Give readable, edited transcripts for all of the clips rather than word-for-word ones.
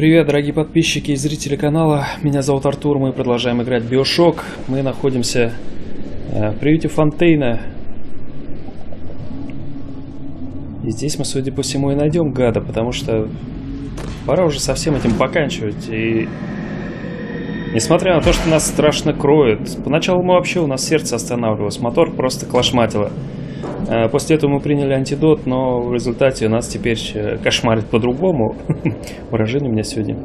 Привет, дорогие подписчики и зрители канала. Меня зовут Артур, мы продолжаем играть в Биошок. Мы находимся в приюте Фонтейна. И здесь мы, судя по всему, и найдем гада, потому что пора уже совсем этим поканчивать. И несмотря на то, что нас страшно кроет, поначалу мы вообще, у нас сердце останавливалось, мотор просто клашматило. После этого мы приняли антидот, но в результате нас теперь кошмарит по-другому. Выражение у меня сегодня.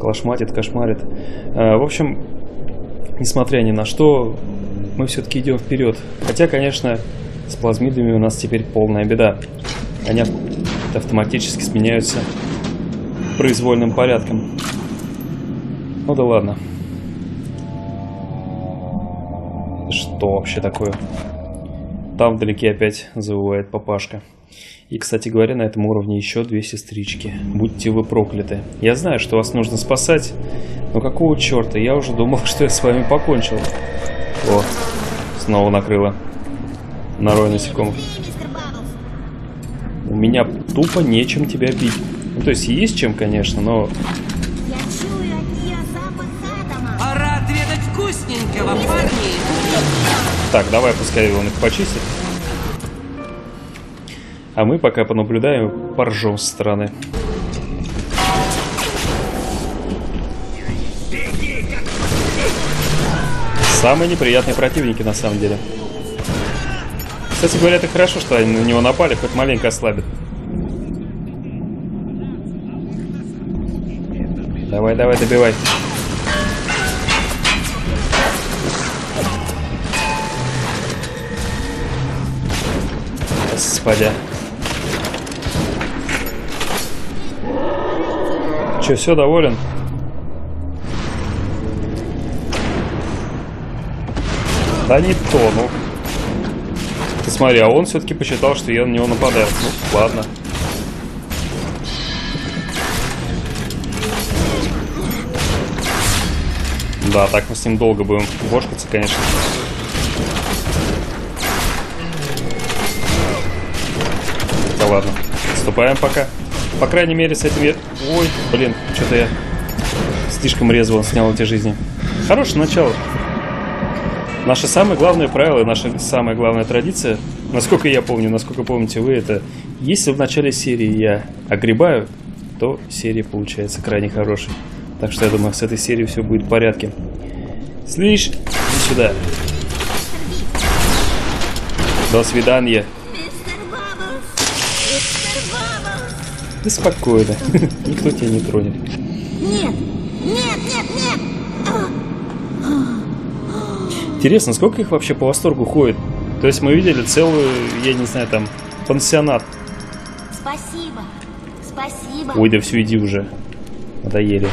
Клашматит, кошмарит. В общем, несмотря ни на что, мы все-таки идем вперед. Хотя, конечно, с плазмидами у нас теперь полная беда. Они автоматически сменяются произвольным порядком. Ну да ладно. Что вообще такое? Там вдалеке опять завывает папашка. И, кстати говоря, на этом уровне еще две сестрички. Будьте вы прокляты. Я знаю, что вас нужно спасать, но какого черта? Я уже думал, что я с вами покончил. О, снова накрыло. Нарой насекомых. У меня тупо нечем тебя бить. Ну, то есть есть чем, конечно, но... Я чую от нее запах атома. Пора отведать вкусненького, парни. Так, давай, пускай он их почистит. А мы пока понаблюдаем, поржем со стороны. Самые неприятные противники, на самом деле. Кстати говоря, это хорошо, что они на него напали, хоть маленько ослабит. Давай, давай, добивай. Господи. Че, все, доволен? Да не тону. Ты смотри, а он все-таки посчитал, что я на него нападаю. Ну, ладно. Да, так мы с ним долго будем бошкаться, конечно. Ладно, отступаем пока. По крайней мере, с этим я... Ой, блин, что-то я слишком резво снял эти жизни. Хорошее начало. Наше самое главное правило, наша самая главная традиция, насколько я помню, насколько помните вы, это если в начале серии я огребаю, то серия получается крайне хорошей. Так что я думаю, с этой серией все будет в порядке. Слышь, иди сюда. До свидания. Да спокойно, никто тебя не тронет. Нет, нет, нет, нет. Интересно, сколько их вообще по восторгу ходит? То есть мы видели целую, я не знаю, там, пансионат. Спасибо, спасибо. Ой, да все, иди уже. Надоели.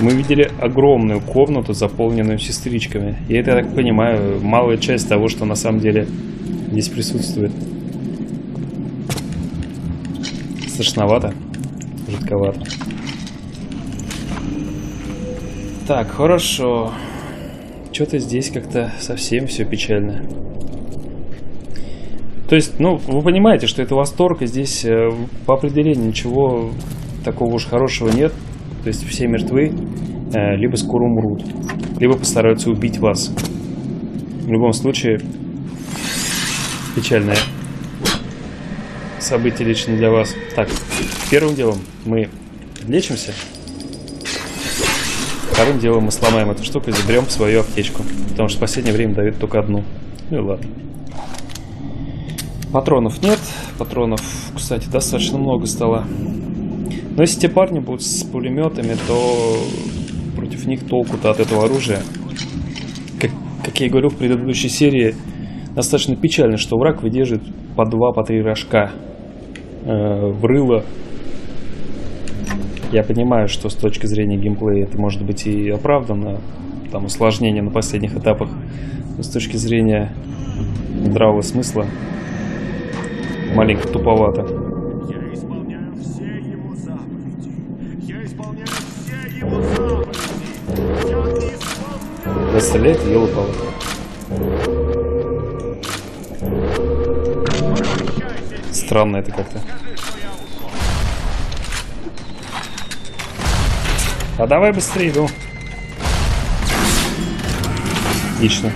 Мы видели огромную комнату, заполненную сестричками. И это, я так понимаю, малая часть того, что на самом деле здесь присутствует. Страшновато. Жидковато. Так, хорошо. Что-то здесь как-то совсем все печально. То есть, ну, вы понимаете, что это восторг, и здесь по определению ничего такого уж хорошего нет. То есть все мертвы, либо скоро умрут, либо постараются убить вас. В любом случае, печальное событие лично для вас. Так, первым делом мы лечимся. Вторым делом мы сломаем эту штуку и заберем свою аптечку. Потому что в последнее время дают только одну. Ну и ладно. Патронов нет. Патронов, кстати, достаточно много стало. Но если те парни будут с пулеметами, то против них толку-то от этого оружия. Как я и говорил в предыдущей серии, достаточно печально, что враг выдерживает по 2-3 рожка в рыло. Я понимаю, что с точки зрения геймплея это может быть и оправдано, там усложнение на последних этапах. Но с точки зрения здравого смысла маленько туповато. Стреляет и елы палы. Странно это как-то. А давай быстрее иду. Отлично.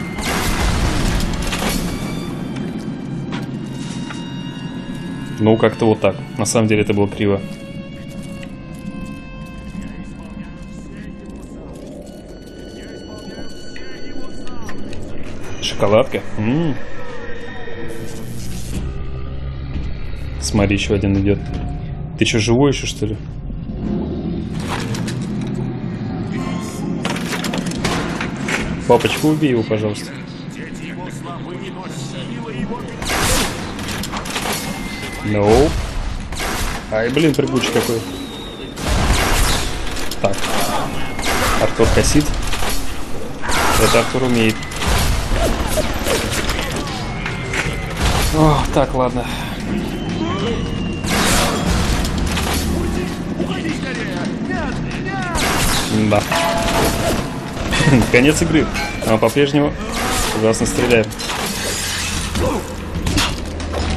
Ну, как-то вот так. На самом деле это было криво. Шоколадка. М-м-м. Смотри, еще один идет. Ты что, живой еще, что ли? Папочку, убей его, пожалуйста. No. Ай, блин, прыгучий какой. Так. Артур косит. Это Артур умеет. О, так, ладно. Да. Конец игры. А по-прежнему ужасно стреляет.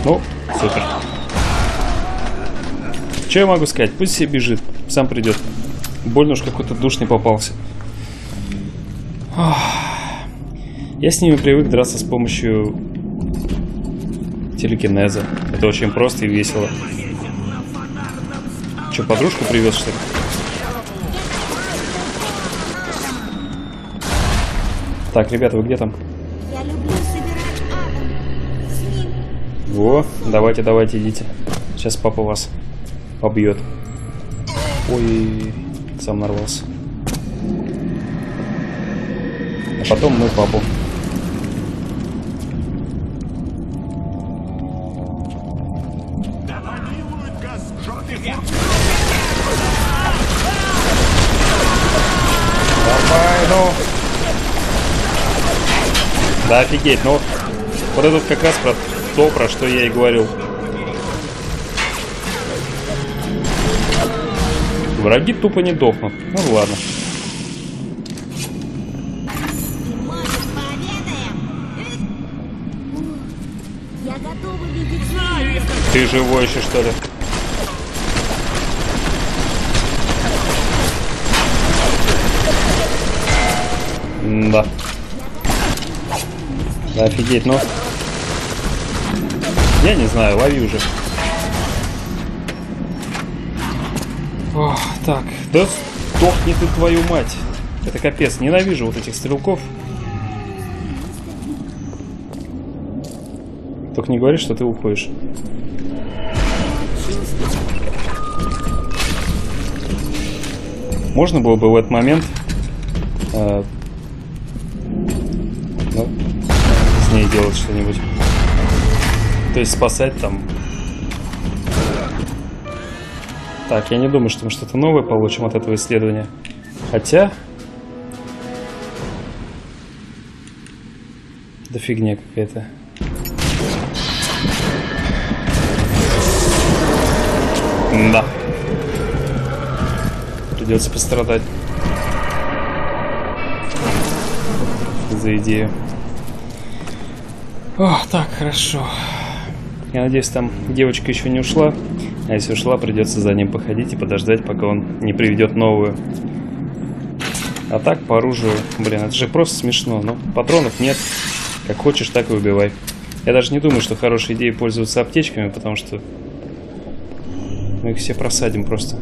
Ну, супер. Что я могу сказать? Пусть себе бежит, сам придет. Больно уж какой-то душный попался. Я с ними привык драться с помощью телекинеза. Это очень просто и весело. Че, подружку привез, что ли? Так, ребята, вы где там? Я люблю собирать атом. Во, давайте, давайте, идите. Сейчас папа вас побьет. Ой, сам нарвался. А потом мы папу. Давай, ну. Да офигеть, ну вот этот как раз про то, про что я и говорил. Враги тупо не дохнут. Ну ладно. Ты живой еще, что ли? Да. Да офигеть, но... Я не знаю, лови уже. О, так, да сдохни ты, твою мать. Это капец, ненавижу вот этих стрелков. Только не говори, что ты уходишь. Можно было бы в этот момент... с ней делать что-нибудь. То есть спасать там... Так, я не думаю, что мы что-то новое получим от этого исследования. Хотя... Да фигня какая-то. Да. Придется пострадать. За идею. О, так, хорошо. Я надеюсь, там девочка еще не ушла. А если ушла, придется за ним походить и подождать, пока он не приведет новую. А так, по оружию... Блин, это же просто смешно. Но патронов нет. Как хочешь, так и убивай. Я даже не думаю, что хорошая идея пользоваться аптечками, потому что... Мы их все просадим просто.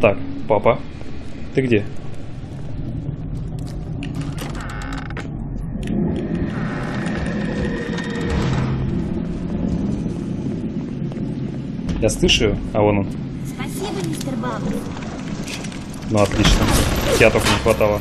Так, папа, ты где? Я слышу, а вон он. Спасибо, мистер Бамбл. Ну, отлично. Тебя только не хватало.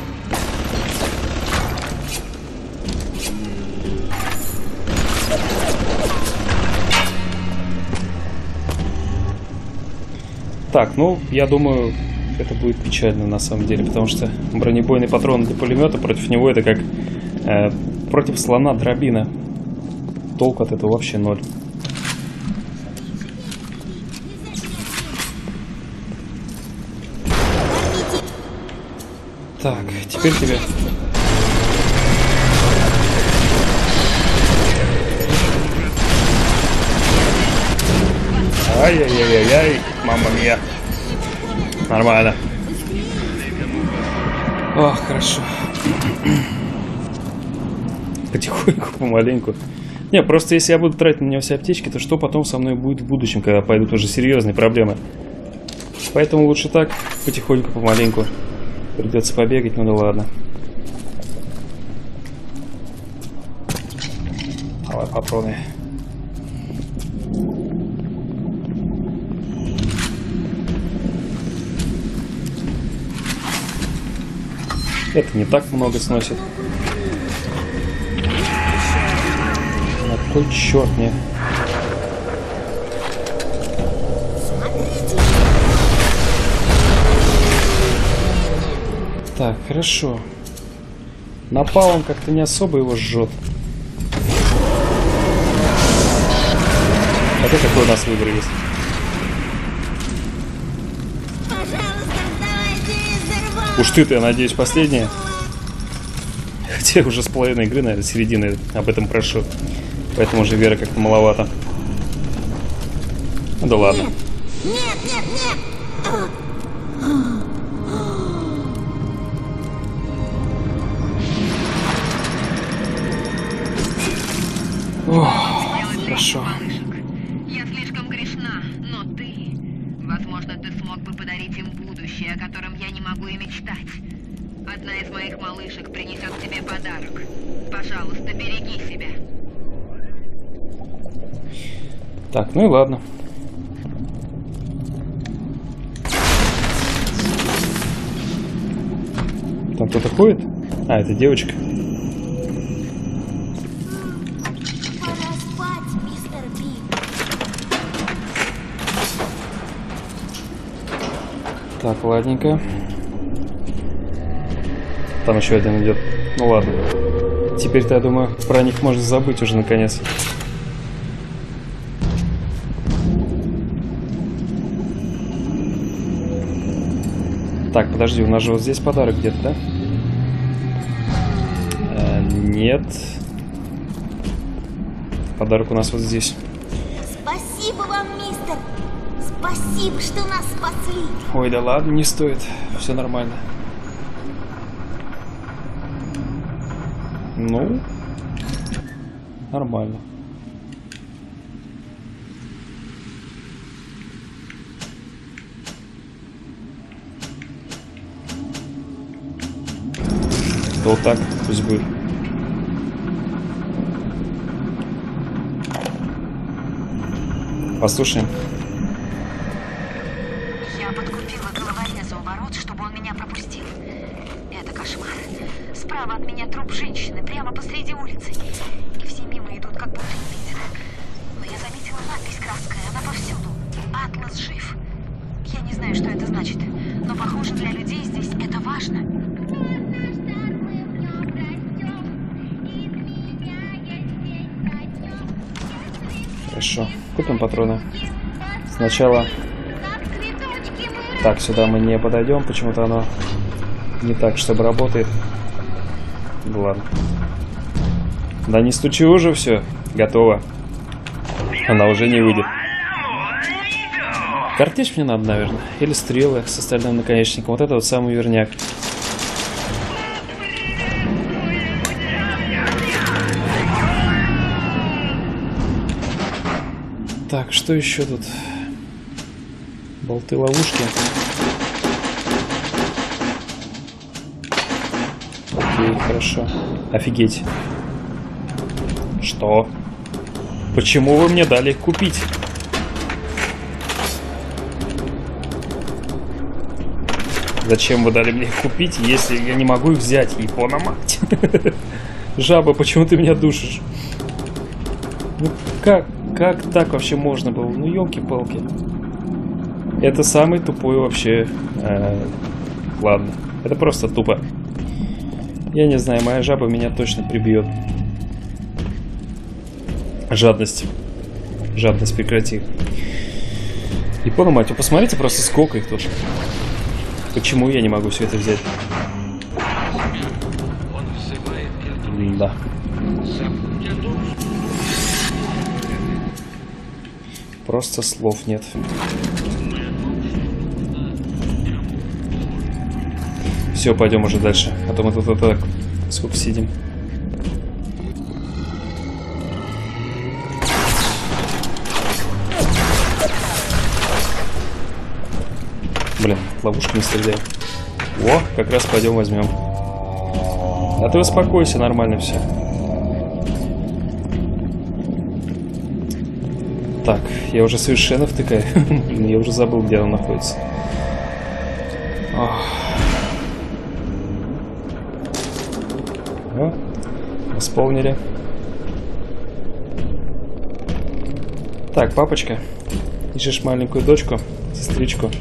Так, ну, я думаю, это будет печально на самом деле, потому что бронебойный патрон для пулемета против него это как против слона дробина. Толк от этого вообще ноль. Так, теперь тебе... Ай-яй-яй-яй-яй, мама мия. Нормально. Ох, хорошо. Потихоньку, помаленьку. Не, просто если я буду тратить на него все аптечки, то что потом со мной будет в будущем, когда пойдут уже серьезные проблемы? Поэтому лучше так, потихоньку, помаленьку. Придется побегать, ну да ладно. Давай, патроны. Это не так много сносит. На кой черт мне? Так, хорошо. Напалм как-то не особо его жжет. А то какой у нас выбор есть? Уж ты-то, я надеюсь, последняя. Хотя уже с половиной игры, наверное, середины об этом прошу. Поэтому уже вера как-то маловато. Ну да ладно. Нет, нет, нет. Ох, хорошо. Я слишком грешна, но ты... Возможно, ты смог бы подарить им будущее, о котором я не могу и мечтать. Одна из моих малышек принесет тебе подарок. Пожалуйста, береги себя. Так, ну и ладно. Там кто-то ходит? А, это девочка. Так, ладненько. Там еще один идет. Ну ладно. Теперь-то, я думаю, про них можно забыть уже наконец. Так, подожди, у нас же вот здесь подарок где-то, да? Нет. Подарок у нас вот здесь. Спасибо вам, мистер. Спасибо, что нас спасли. Ой, да ладно, не стоит. Все нормально. Ну, нормально. То так, пусть будет. Послушаем. Купим патроны. Сначала... Так, сюда мы не подойдем. Почему-то оно не так, чтобы работает. Да ладно. Да не стучи уже, все. Готово. Она уже не выйдет. Картечь мне надо, наверное. Или стрелы с остальным наконечником. Вот это вот самый верняк. Так, что еще тут? Болты, ловушки. Окей, хорошо. Офигеть. Что? Почему вы мне дали их купить? Зачем вы дали мне их купить, если я не могу их взять? Япона мать. Жаба, почему ты меня душишь? Ну как? Как так вообще можно было? Ну, елки-палки. Это самый тупой вообще... ладно. Это просто тупо. Я не знаю, моя жаба меня точно прибьет. Жадность. Жадность прекрати. И понял, мать, вы посмотрите просто, сколько их тут. Почему я не могу все это взять? Да. Просто слов нет. Все, пойдем уже дальше. А то мы тут вот так сколько сидим. Блин, ловушка не стреляет. О, как раз пойдем возьмем. А ты успокойся, нормально все. Так, я уже совершенно втыкаю. Блин, я уже забыл, где она находится. О, исполнили. Так, папочка, ищешь маленькую дочку, сестричку.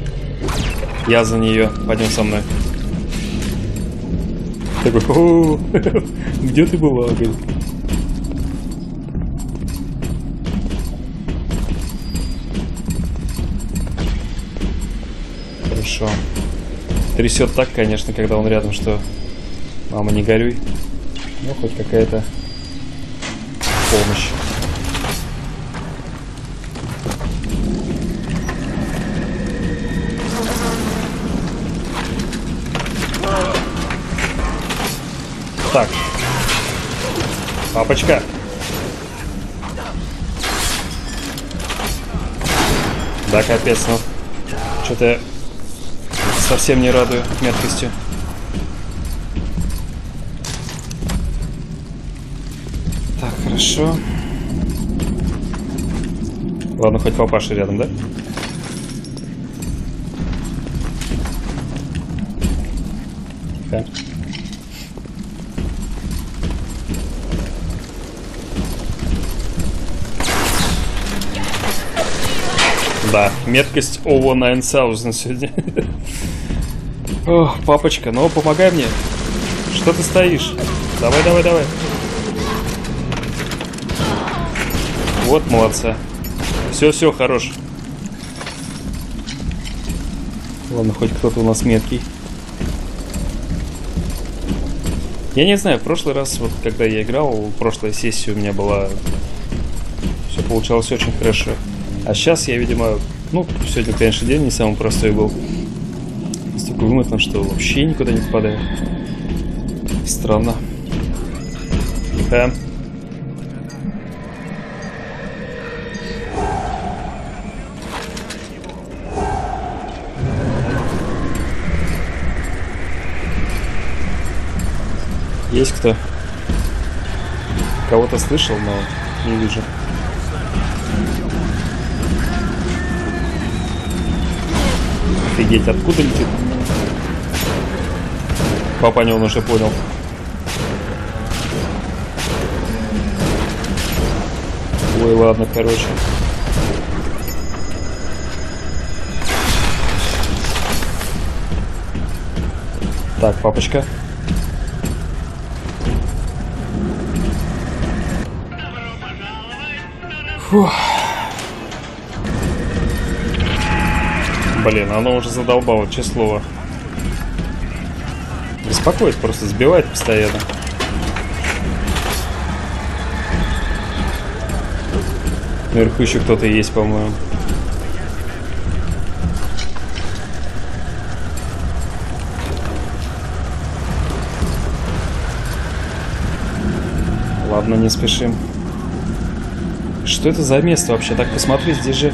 Я за нее. Пойдем со мной. Такой, о, где ты была? Хорошо. Трясет так, конечно, когда он рядом, что... Мама, не горюй. Ну, хоть какая-то помощь. Так. Папочка. Да, капец, ну. Что-то я совсем не радую меткостью. Так, хорошо. Ладно, хоть папаша рядом, да? Да. Да, меткость ОВО 9000 сегодня. Ох, папочка, ну помогай мне. Что ты стоишь? Давай, давай, давай. Вот, молодца. Все, все, хорош. Ладно, хоть кто-то у нас меткий. Я не знаю, в прошлый раз, вот когда я играл, прошлая сессия у меня была... Все получалось очень хорошо. А сейчас я, видимо, ну, сегодня, конечно, день не самый простой был. Столько вымотан, что вообще никуда не попадаю. Странно. Да. Есть кто? Кого-то слышал, но не вижу. Офигеть, откуда летит? Папа, не, он уже понял. Ой, ладно, короче. Так, папочка. Фух. Блин, оно уже задолбало, честное слово. Беспокоит, просто сбивает постоянно. Наверху еще кто-то есть, по-моему. Ладно, не спешим. Что это за место вообще? Так, посмотри, здесь же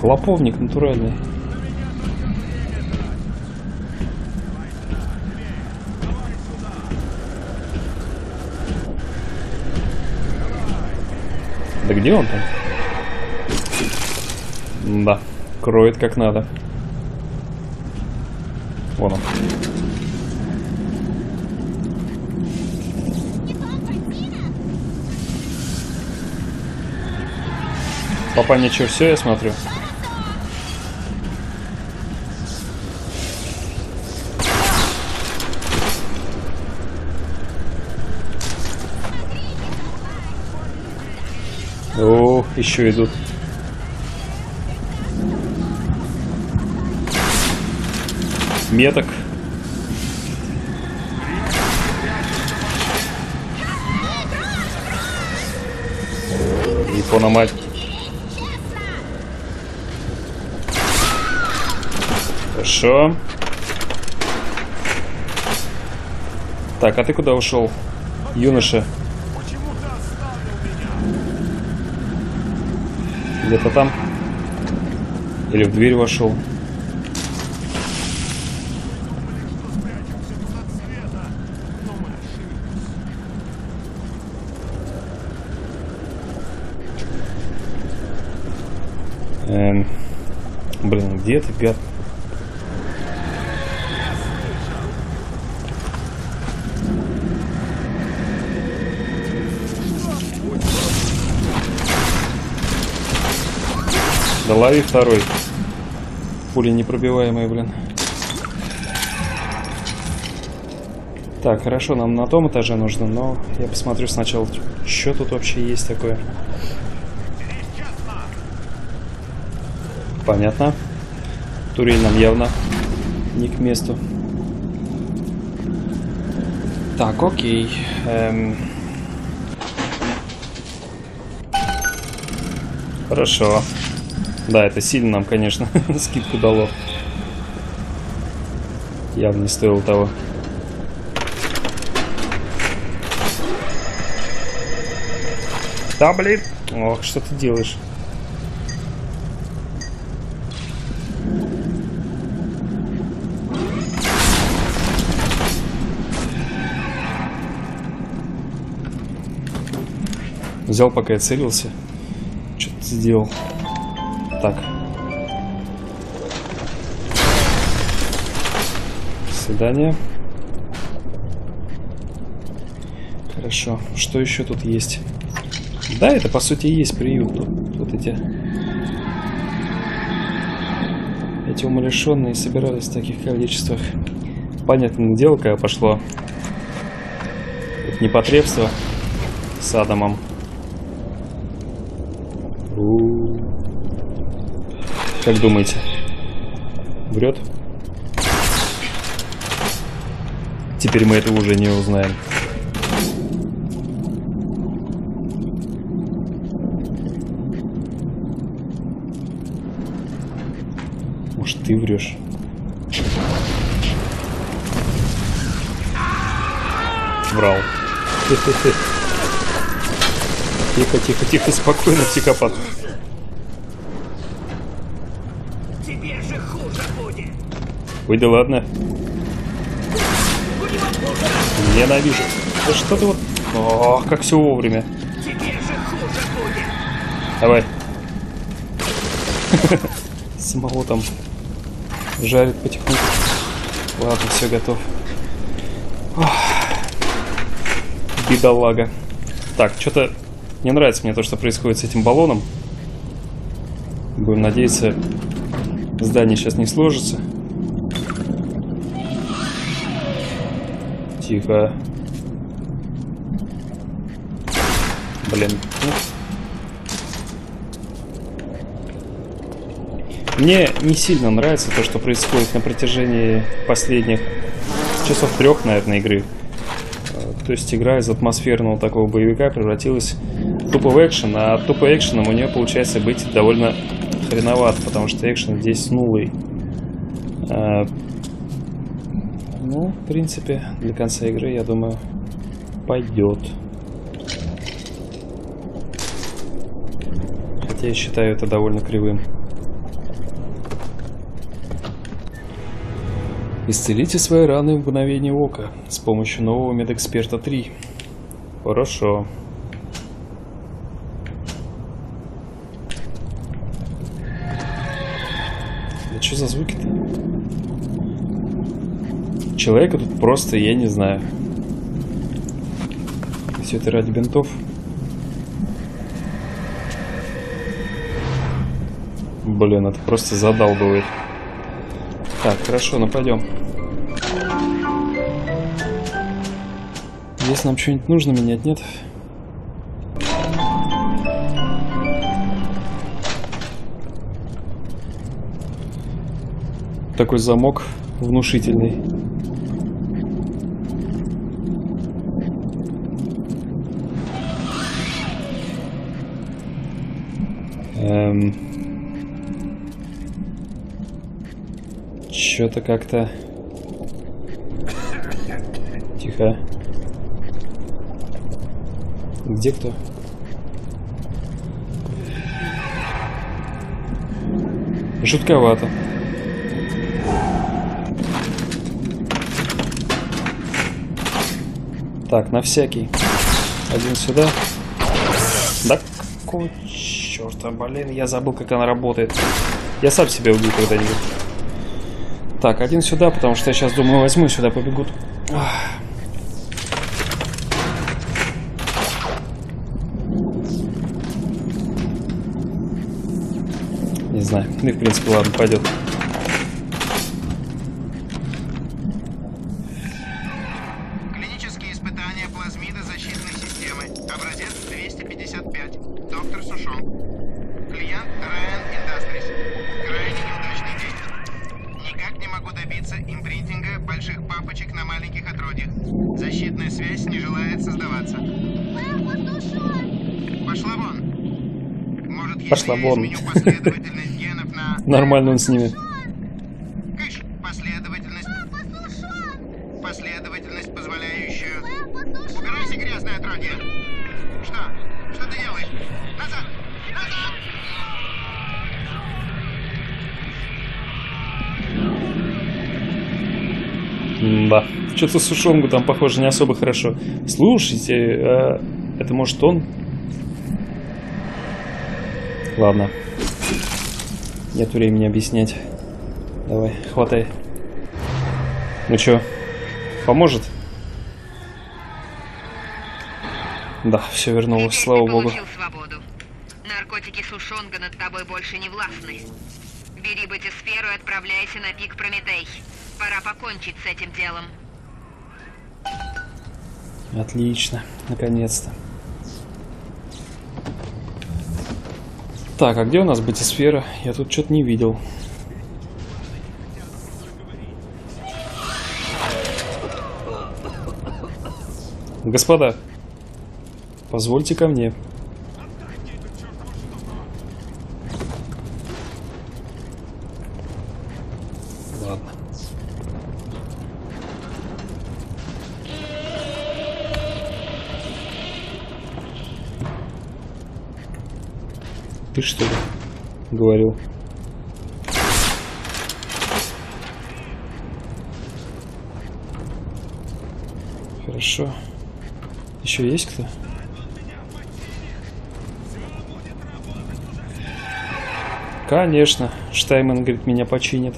клоповник натуральный. Да где он там? Да, кроет как надо. Вон он. Папа, ничего, все, я смотрю. О, еще идут. Меток. И понамать. Хорошо. Так, а ты куда ушел, юноша? Где-то там? Или в дверь вошел? Блин, где ты, пят? Да лови второй. Пули непробиваемые, блин. Так, хорошо, нам на том этаже нужно, но я посмотрю сначала, что тут вообще есть такое. Понятно. Турель нам явно не к месту. Так, окей. Хорошо. Да, это сильно нам, конечно, скидку дало. Явно не стоило того. Да, блин! Ох, что ты делаешь? Взял, пока я целился. Что-то сделал. Так. Свидание. Хорошо. Что еще тут есть? Да, это по сути и есть приют. Вот эти умалишенные собирались в таких количествах. Понятное дело, когда пошло непотребство с Адамом. Как думаете? Врет? Теперь мы этого уже не узнаем. Может, ты врешь? Врал. Тихо, тихо, тихо, спокойно, психопат. Ой, да ладно. Ненавижу. Да что ты вот... Ох, как все вовремя. Давай. Самого там жарит потихоньку. Ладно, все, готов. Ох. Бедолага. Так, что-то не нравится мне то, что происходит с этим баллоном. Будем надеяться, здание сейчас не сложится. Тихо. Блин. Мне не сильно нравится то, что происходит на протяжении последних часов 3, наверное, игры. То есть игра из атмосферного такого боевика превратилась в тупо в экшен, а от тупо экшеном у нее получается быть довольно хреновато, потому что экшен здесь нулый. Ну, в принципе, для конца игры, я думаю, пойдет. Хотя я считаю это довольно кривым. Исцелите свои раны в мгновение ока с помощью нового медэксперта 3. Хорошо. Да что за звуки-то? Человека тут просто, я не знаю. Все это ради бинтов. Блин, это просто задалбывает. Так, хорошо, нападем. Если нам что-нибудь нужно менять, нет? Такой замок внушительный. Чё-то как-то... Тихо. Где кто? Жутковато. Так, на всякий. Один сюда. Да какого черта, блин, я забыл, как она работает. Я сам себя убью когда-нибудь. Так, один сюда, потому что я сейчас думаю, возьму сюда, побегут. Не знаю, ну и в принципе ладно, пойдет. Клинические испытания плазмида защитной системы. Образец 255. Доктор Сушонг. Клиент Райан Индастрис. Крайне неудачный день. Никак не могу добиться импринтинга больших папочек на маленьких отродьях. Защитная связь не желает создаваться. Пошла вон. Пошла вон. Нормально он с ними. Кыш, последовательность. Последовательность, позволяющую. Убирайся, грязное отродье. Что? Что ты делаешь? Назад! Назад! Да. Что-то Сушонгу там, похоже, не особо хорошо. Слушайте, это может он? Ладно. Нет времени объяснять. Давай, хватай. Ну чё, поможет? Да, все вернулось, слава богу. Ты получил свободу. Наркотики Сушонга над тобой больше не властны. Бери Батисферу и отправляйся на пик Прометей. Пора покончить с этим делом. Отлично, наконец-то. Так, а где у нас Батисфера? Я тут что-то не видел. Господа, позвольте ко мне. Ладно. Ты что ли говорил? Хорошо. Еще есть кто? Конечно. Штайман, говорит, меня починит.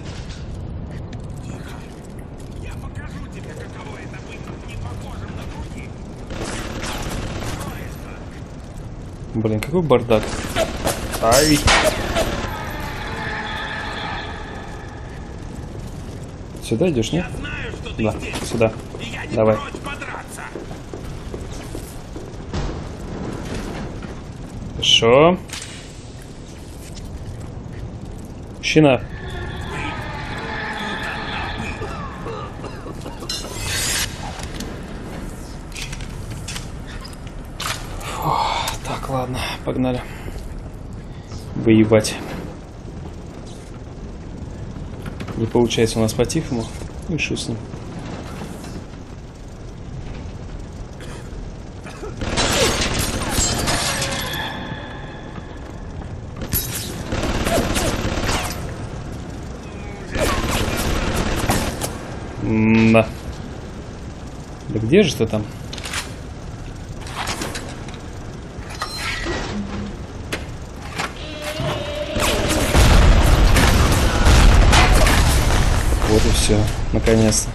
Блин, какой бардак. Ай. Сюда идешь, нет? Да, сюда. Давай. Хорошо. Мужчина. Фу, так, ладно, погнали. Воевать. Не получается у нас по-тихому. Ну и шо с ним. Да. Да где же ты там? Вот и все, наконец-то.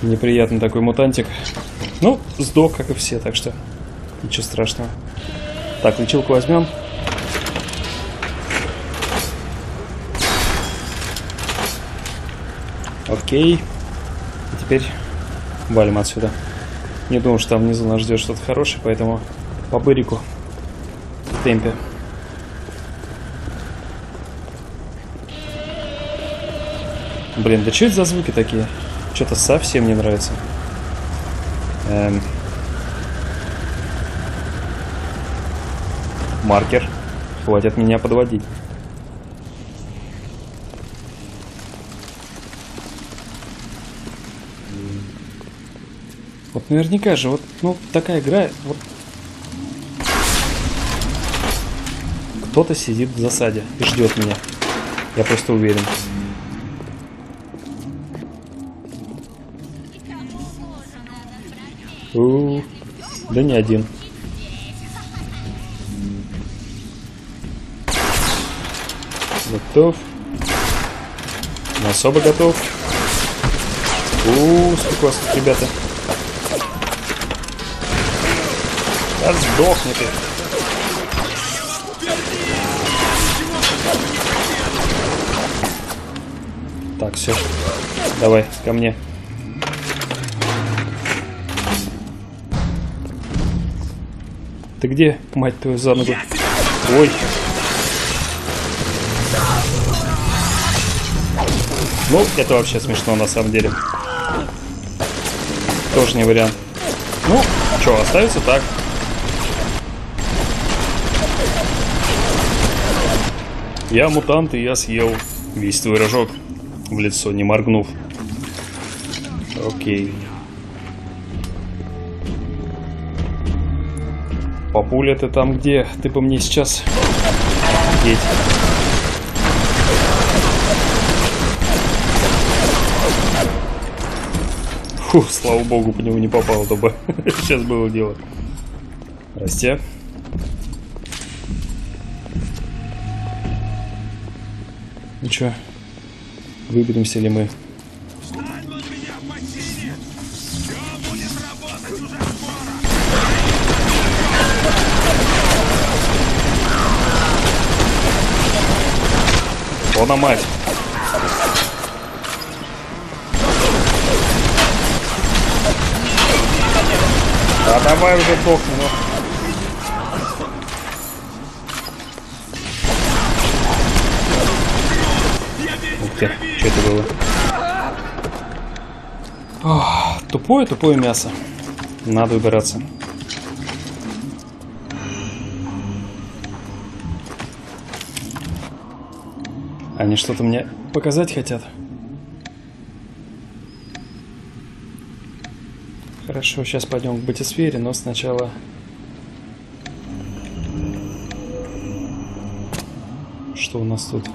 Неприятный такой мутантик. Ну, сдох, как и все, так что ничего страшного. Так, лечилку возьмем. Окей. А теперь валим отсюда. Не думал, что там внизу нас ждет что-то хорошее, поэтому по бырику. В темпе. Блин, да что это за звуки такие? Что-то совсем не нравится. Маркер. Хватит меня подводить. Вот наверняка же, вот, ну, такая игра, вот... Кто-то сидит в засаде и ждет меня. Я просто уверен. Да не один. Готов. Не особо готов. Сколько вас тут, ребята. Да сдохни ты. Так, все. Давай, ко мне. Ты где, мать твою, за ногу? Ой. Ну, это вообще смешно, на самом деле. Тоже не вариант. Ну, что, оставится так. Я мутант, и я съел весь твой рожок. В лицо, не моргнув. Окей. Папуля, ты там где? Ты по мне сейчас... Офигеть. Фу, слава богу, по нему не попало, то бы сейчас было дело. Здрасте. Ну чё? Выберемся ли мы? О, на мать! Да давай уже бокни, ну! Что это было? Ох, тупое мясо. Надо убираться. Они что-то мне показать хотят. Хорошо, сейчас пойдем к Батисфере, но сначала... Что у нас тут?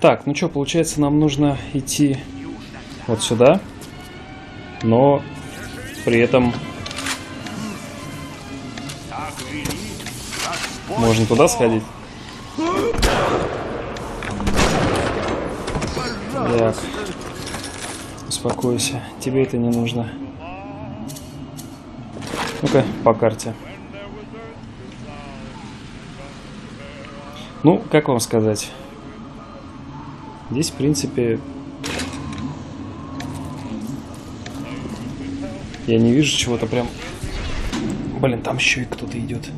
Так, ну что, получается, нам нужно идти вот сюда, но при этом можно туда сходить. Так, успокойся, тебе это не нужно. Ну-ка, по карте. Ну, как вам сказать... Здесь, в принципе, я не вижу чего-то прям... Блин, там еще и кто-то идет.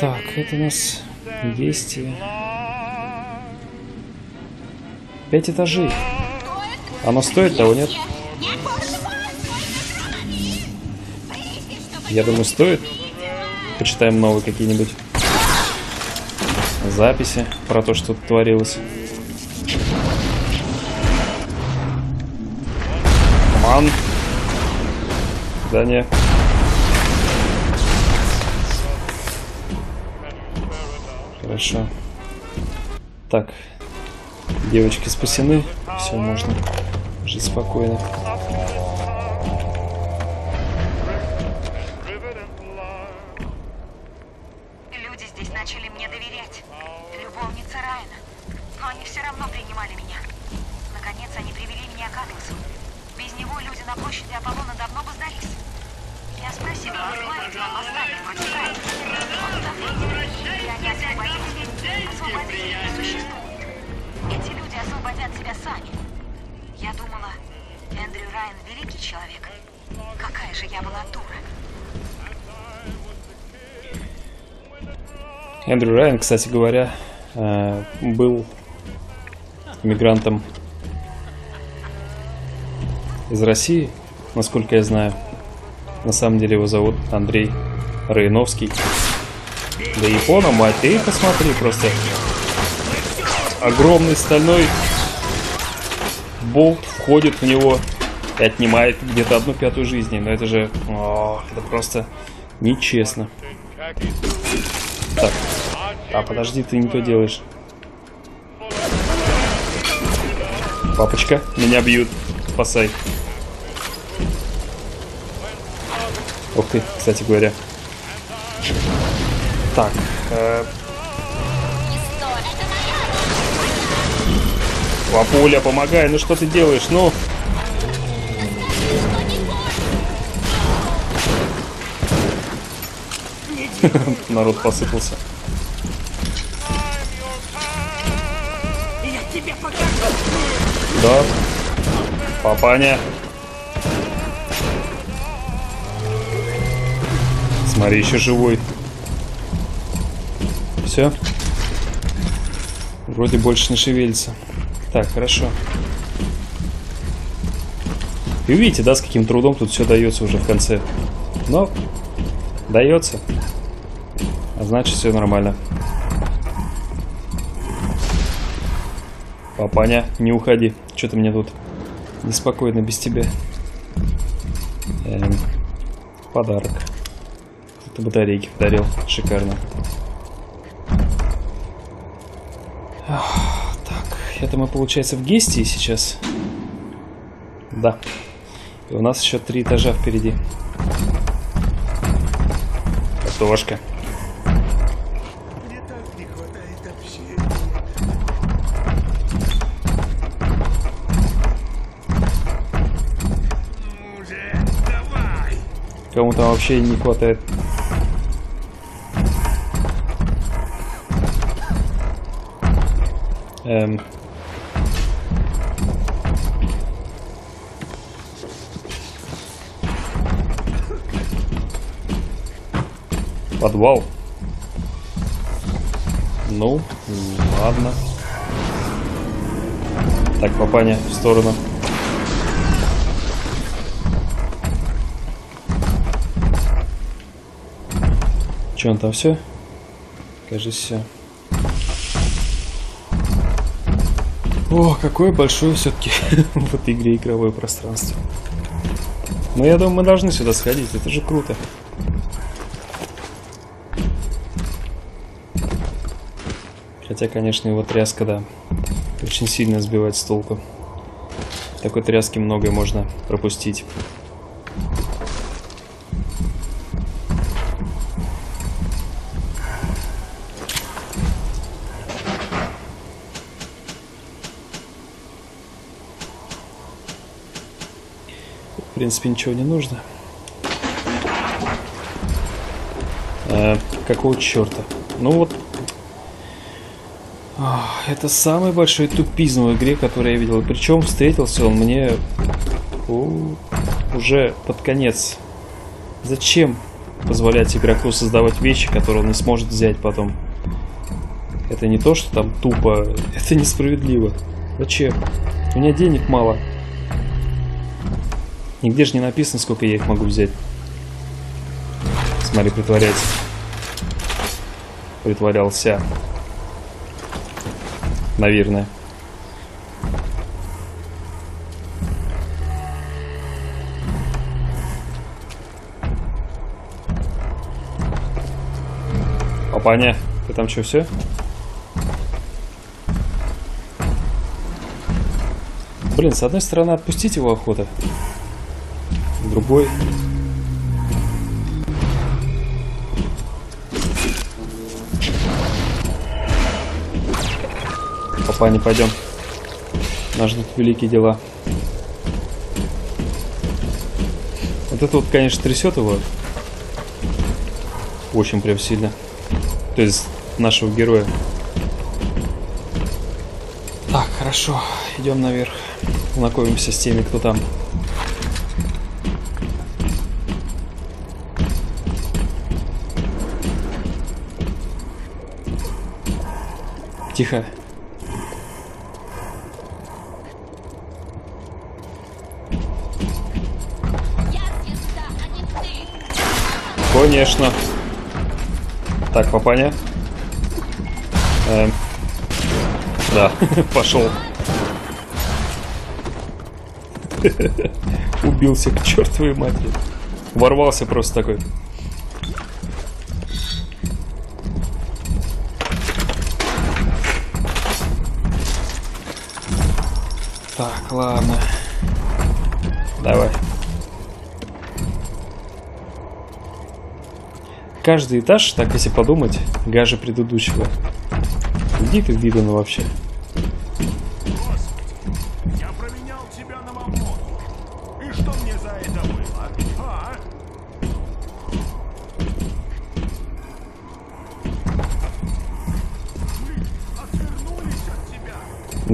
Так, это у нас 200. 5 этажей. Оно стоит того, нет? Я думаю, стоит. Почитаем новые какие-нибудь. Записи про то, что творилось. Команд. Да не. Хорошо. Так. Девочки спасены. Все, можно жить спокойно. Без него люди на площади Аполлона давно бы сдались. Я спросила, Эти люди освободят себя сами. Я думала, Эндрю Райан великий человек. Какая же я была дура. Эндрю Райан, кстати говоря, был иммигрантом из России, насколько я знаю. На самом деле его зовут Андрей Райновский. Да Япона, мать, ты посмотри просто. Огромный стальной болт входит в него и отнимает где-то 1/5 жизни. Но это же... О, это просто нечестно. Так. А, подожди, ты не то делаешь. Папочка, меня бьют. Спасай. Ух ты, кстати говоря. Так. Папуля, помогай. Ну что ты делаешь? Ну. Народ посыпался. Да. Папаня. Смотри, еще живой. Все. Вроде больше не шевелится. Так, хорошо. И видите, да, с каким трудом тут все дается уже в конце. Но дается. А значит, все нормально. Папаня, не уходи. Что-то мне тут неспокойно без тебя. Подарок. Кто-то батарейки подарил. Шикарно. Так, это мы, получается, в Гестии сейчас. Да. И у нас еще 3 этажа впереди. Картошка. Кому там вообще не хватает. Подвал. Ну, ладно. Так, папаня, в сторону. Че, он там все? Кажется, все. О, какое большое все-таки в этой игре игровое пространство. Но я думаю, мы должны сюда сходить, это же круто. Хотя, конечно, его тряска, да, очень сильно сбивает с толку. В такой тряске многое можно пропустить. В принципе, ничего не нужно. Какого черта? Ну вот. Это самый большой тупизм в игре, который я видел. Причем встретился он мне уже под конец. Зачем позволять игроку создавать вещи, которые он не сможет взять потом? Это не то, что там тупо. Это несправедливо. Зачем? У меня денег мало. Нигде же не написано, сколько я их могу взять. Смотри, притворяется. Притворялся. Наверное. Папаня, ты там что, все? Блин, с одной стороны отпустить его охота. Другой. Папа, не пойдем. Нас ждут великие дела. Вот это вот, конечно, трясет его. Очень прям сильно. То есть нашего героя. Так, хорошо. Идем наверх. Знакомимся с теми, кто там. Тихо. Конечно. Так, папаня. Да, пошел. Убился к чертовой матери. Ворвался просто такой. Так, ладно. Давай. Каждый этаж, так если подумать, гаже предыдущего. Где ты видно вообще? Господи, я променял тебя на мамону. И что мне за это было? А? Мы отвернулись от тебя.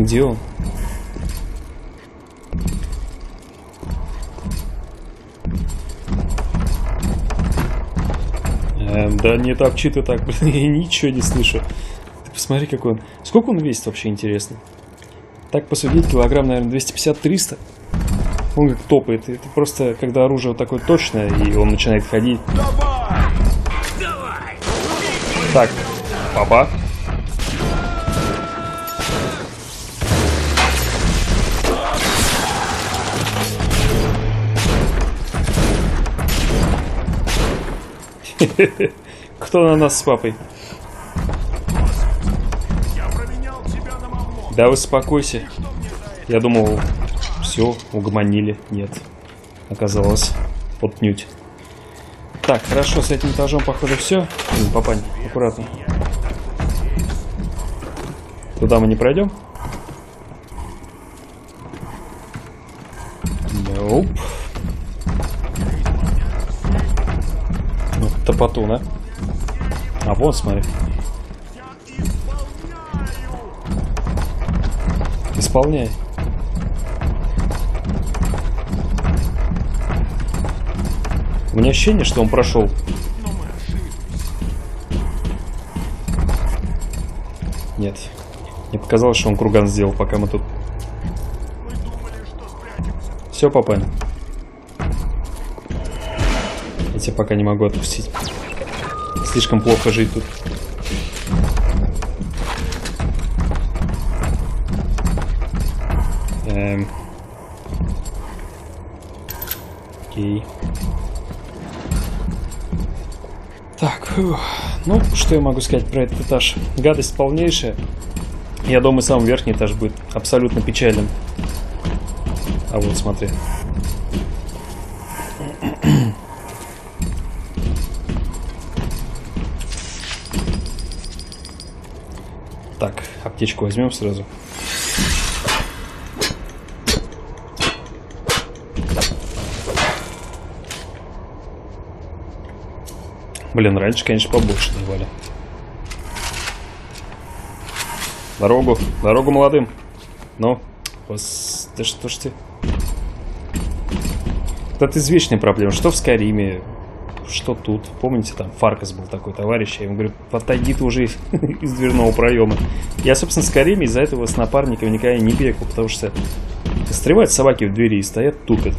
Где он? Да не топчи ты так, блин, я ничего не слышу. Ты посмотри, какой он. Сколько он весит вообще, интересно? Так посудить, килограмм, наверное, 250-300. Он как топает. Это просто, когда оружие вот такое точное, и он начинает ходить. Давай! Давай! Так, папа. Кто на нас с папой? Я променял тебя на маму. Да успокойся. Я думал, все, угомонили. Нет. Оказалось, отнюдь. Так, хорошо, с этим этажом, походу, все. Папань, аккуратно. Туда мы не пройдем? Nope. Топотун, а? А вот, смотри. Исполняй. У меня ощущение, что он прошел. Нет. Мне показалось, что он круган сделал, пока мы тут. Все, папань. Я тебя пока не могу отпустить. Слишком плохо жить тут. Окей. Так, фу. Ну, что я могу сказать про этот этаж? Гадость полнейшая. Я думаю, сам верхний этаж будет абсолютно печален. А вот, смотри. Так, аптечку возьмем сразу. Блин, раньше, конечно, побольше давали. Дорогу, дорогу молодым. Ну, да что ж ты? Это извечная проблема. Что в Скайриме, что тут. Помните, там Фаркас был такой товарищ, я ему говорю, отойди ты уже из дверного проема. Я, собственно, в Скайриме из-за этого с напарником никогда не бегал, потому что застревают собаки в двери и стоят, тупят.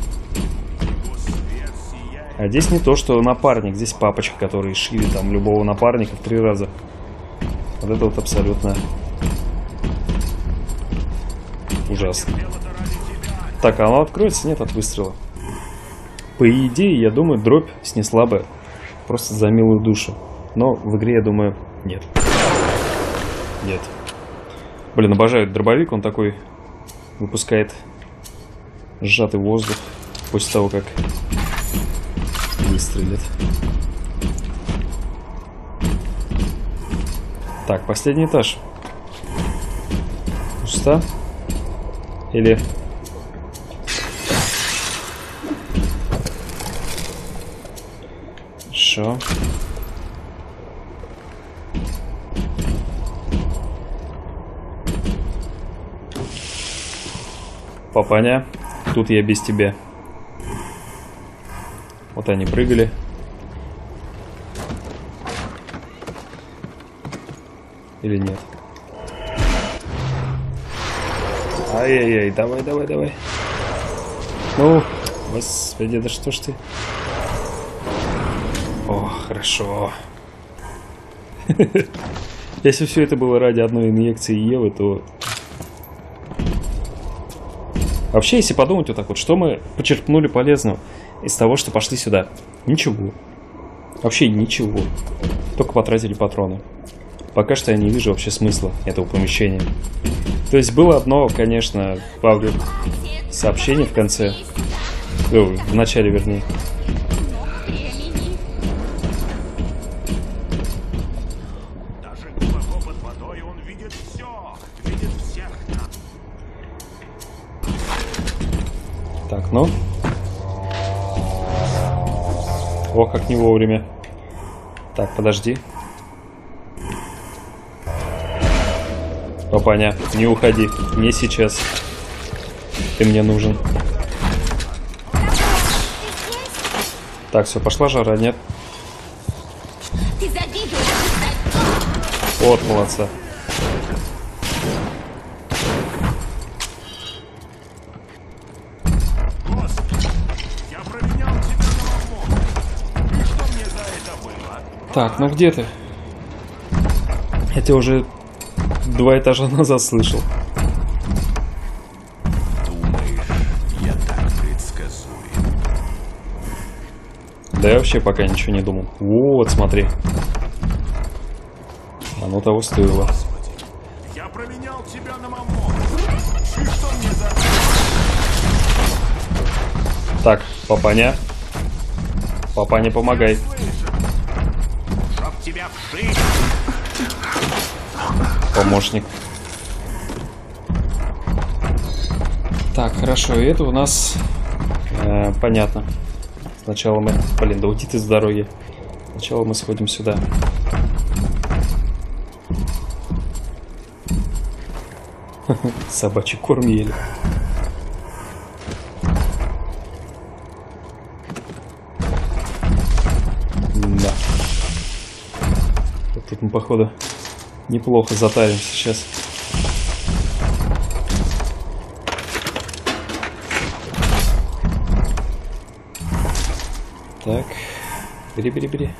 А здесь не то, что напарник, здесь папочка, который шили там любого напарника в 3 раза. Вот это вот абсолютно ужасно. Так, а она откроется? Нет, от выстрела. По идее, я думаю, дробь снесла бы просто за милую душу. Но в игре, я думаю, нет. Нет. Блин, обожаю дробовик. Он такой выпускает сжатый воздух после того, как выстрелит. Так, последний этаж. Пусто? Или... папаня, тут я без тебя. Вот они прыгали. Или нет? Ай-яй-яй, давай, давай, давай. Ну, господи, да что ж ты? О, хорошо. Если все это было ради одной инъекции Евы, то... Вообще, если подумать вот так вот, что мы почерпнули полезного из того, что пошли сюда? Ничего. Вообще ничего. Только потратили патроны. Пока что я не вижу вообще смысла этого помещения. То есть было одно, конечно, Павлик, сообщение в конце. В начале, вернее. Так, ну. О, как не вовремя. Так, подожди. Папаня, не уходи. Не сейчас. Ты мне нужен. Так, все, пошла жара, нет? Вот, молодца. Так, ну где ты? Я тебя уже 2 этажа назад слышал. Думаешь, я так предсказуем? Да я вообще пока ничего не думал. Вот, смотри. Оно того стоило. Я променял тебя на маму. Ты что мне за... Так, папаня. Папаня, помогай. Помощник. Так, хорошо, и это у нас понятно. Сначала мы... Блин, да уйди ты с дороги. Сначала мы сходим сюда. Собачий корм ели. Да. Тут мы, походу, неплохо затарим сейчас. Так. Бери.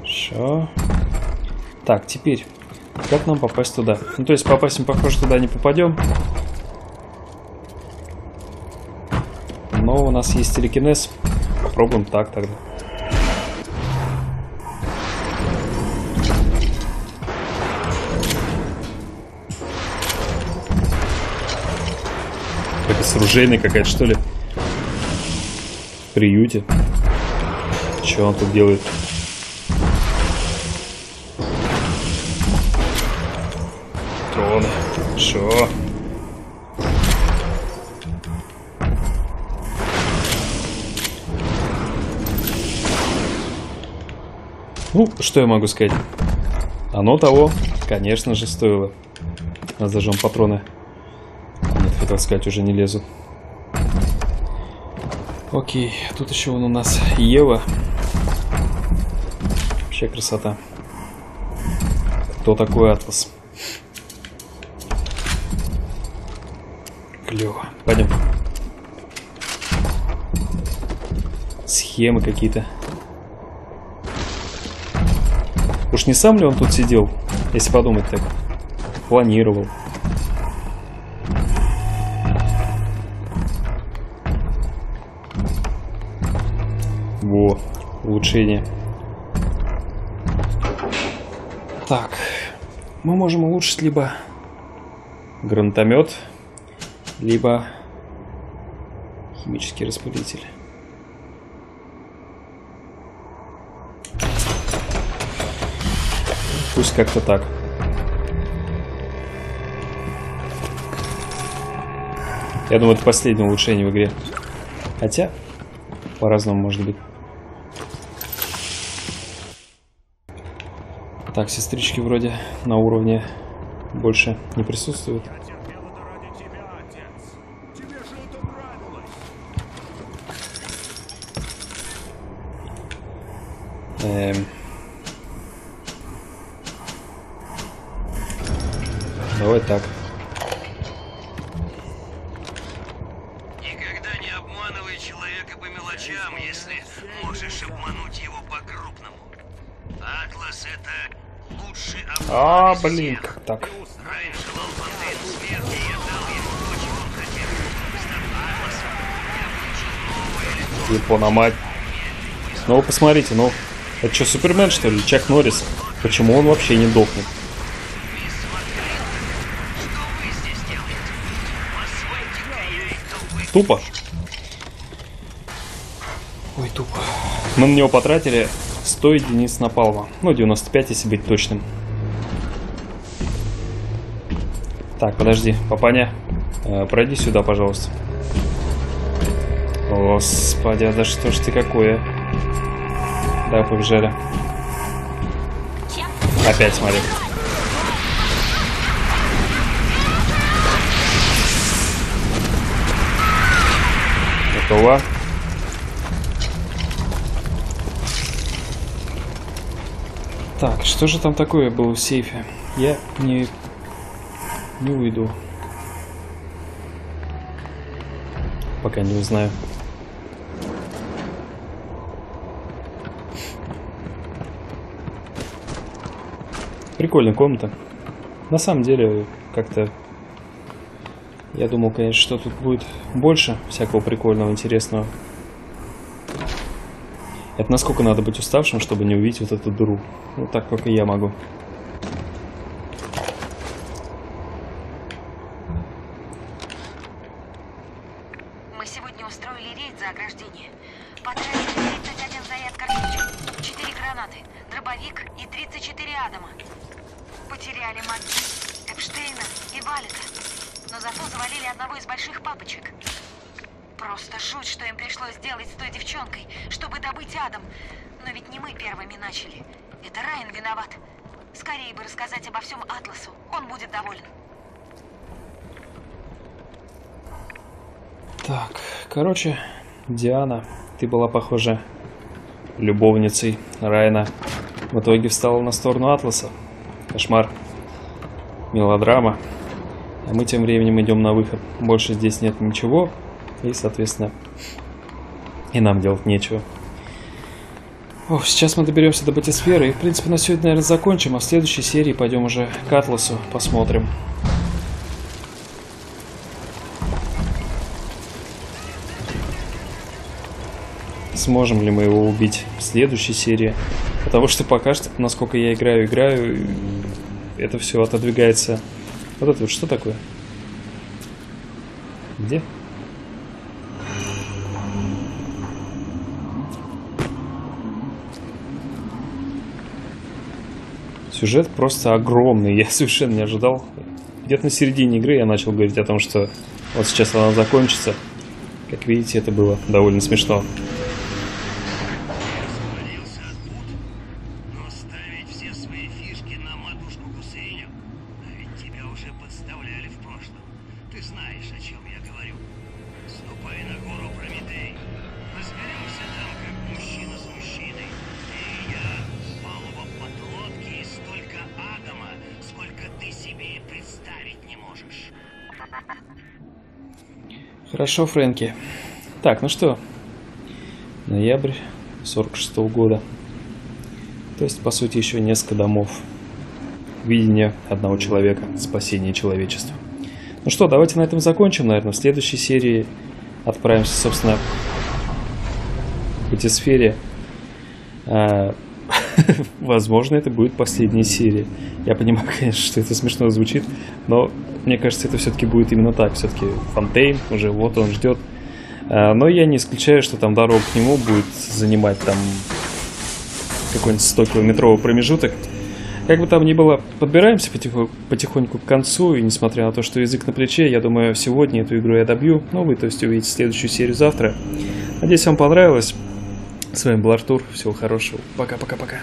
Хорошо. Так, теперь. Как нам попасть туда? Ну, то есть попасть мы, похоже, туда не попадем. Но у нас есть телекинез. Попробуем так тогда. С оружейной какая-то, что ли? В приюте. Что он тут делает? Трон. Шо? Ну, что я могу сказать? Оно того, конечно же, стоило. Нас зажжем патроны. Так сказать, уже не лезу. Окей, тут еще вон у нас Ева. Вообще красота. Кто такой Атлас? Клево. Пойдем. Схемы какие-то. Уж не сам ли он тут сидел, если подумать так? Планировал. Во, улучшение. Так, мы можем улучшить либо гранатомет, либо химический распылитель. Пусть как-то так. Я думаю, это последнее улучшение в игре. Хотя, по-разному может быть. Так, сестрички вроде на уровне больше не присутствует. Давай так. Никогда не обманывай человека по мелочам, если можешь обмануть его по-крупному. Атлас — это лучший обман. А, блин, как так. Райн желал Фонтейну смерти, и я дал ему то, чего он хотел. Став Атласом, я получил новое лицо. Япона мать. Ну вы посмотрите, ну. Это что, Супермен, что ли? Чак Норрис? Почему он вообще не дохнет? Тупо. Ой, тупо. Мы на него потратили 100 единиц напалма. Ну, 95, если быть точным. Так, подожди, папаня. Пройди сюда, пожалуйста. Господи, а да что ж ты какое? Да, побежали. Опять смотри. Готово. Так, что же там такое было в сейфе? Я не уйду. Пока не узнаю. Прикольная комната. На самом деле, как-то... Я думал, конечно, что тут будет больше всякого прикольного, интересного. Это насколько надо быть уставшим, чтобы не увидеть вот эту дыру. Вот так только я могу. Мы сегодня устроили рейд за ограждение. Потратили 31 заряд картечек, 4 гранаты, дробовик и 34 адама. Потеряли магию, Эпштейна и Валета, но зато завалили одного из больших папочек. Просто жуть, что им пришлось сделать с той девчонкой, чтобы добыть Адам. Но ведь не мы первыми начали. Это Райан виноват. Скорее бы рассказать обо всем Атласу, он будет доволен. Так, короче, Диана, ты была, похожа любовницей Райана. В итоге встала на сторону Атласа. Кошмар. Мелодрама. А мы тем временем идем на выход. Больше здесь нет ничего. И, соответственно, и нам делать нечего. Ох, сейчас мы доберемся до Батисферы. И, в принципе, на сегодня, наверное, закончим. А в следующей серии пойдем уже к Атласу. Посмотрим. Сможем ли мы его убить в следующей серии. Потому что пока что, насколько я играю, это все отодвигается. Вот это вот что такое? Где? Сюжет просто огромный, я совершенно не ожидал. Где-то на середине игры я начал говорить о том, что вот сейчас она закончится. Как видите, это было довольно смешно. Хорошо, Фрэнки. Так, ну что, ноябрь 46-го года. То есть, по сути, еще несколько домов. Видение одного человека, спасение человечества. Ну что, давайте на этом закончим, наверное. В следующей серии отправимся, собственно, к Батисфере. Возможно, это будет последняя серия. Я понимаю, конечно, что это смешно звучит, но мне кажется, это все-таки будет именно так. Все-таки Фонтейн уже, вот он ждет. Но я не исключаю, что там дорога к нему будет занимать там какой-нибудь 100-километровый промежуток. Как бы там ни было, подбираемся потихоньку к концу, и несмотря на то, что язык на плече, я думаю, сегодня эту игру я добью. Ну, вы, то есть, увидите следующую серию завтра. Надеюсь, вам понравилось. С вами был Артур. Всего хорошего. Пока-пока-пока.